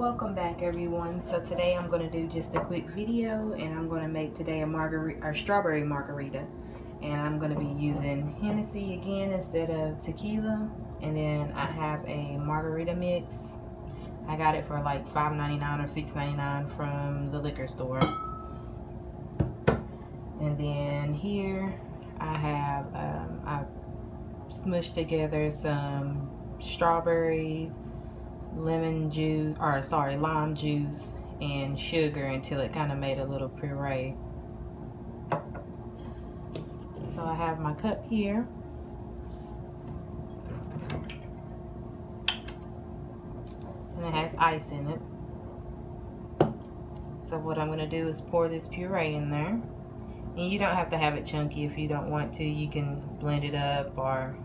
Welcome back, everyone. So today I'm going to do just a quick video, and I'm going to make today a margarita or strawberry margarita, and I'm going to be using Hennessy again instead of tequila. And then I have a margarita mix. I got it for like $5.99 or $6.99 from the liquor store. And then here I have I smushed together some strawberries, lime juice, and sugar until it kind of made a little puree. So I have my cup here, and it has ice in it. So what I'm going to do is pour this puree in there, and you don't have to have it chunky. If you don't want to, you can blend it up or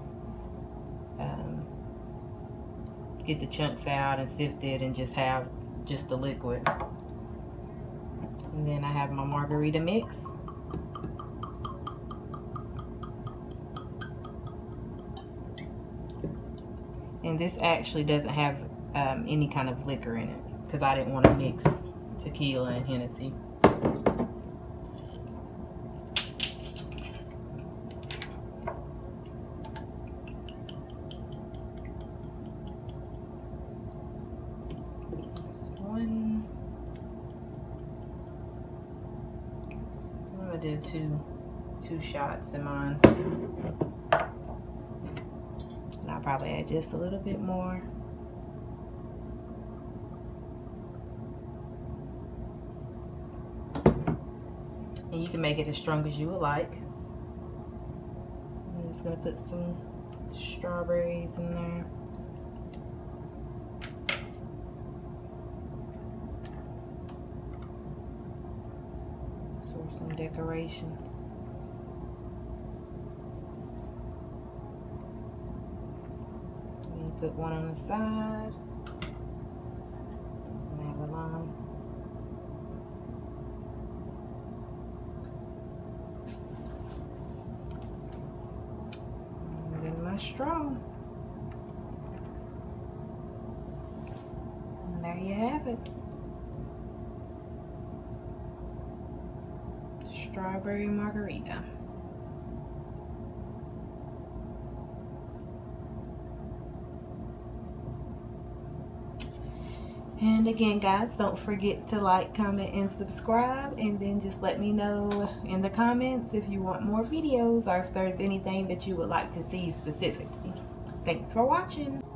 get the chunks out and sift it and just have just the liquid. And then I have my margarita mix. And this actually doesn't have any kind of liquor in it because I didn't want to mix tequila and Hennessy. I'm gonna do two shots in mine, and I'll probably add just a little bit more. And you can make it as strong as you would like. I'm just gonna put some strawberries in there. Some decorations. And put one on the side. And have a lime. And then my straw. And there you have it. Strawberry margarita. And again, guys, don't forget to like, comment, and subscribe, and then just let me know in the comments if you want more videos or if there's anything that you would like to see specifically. Thanks for watching.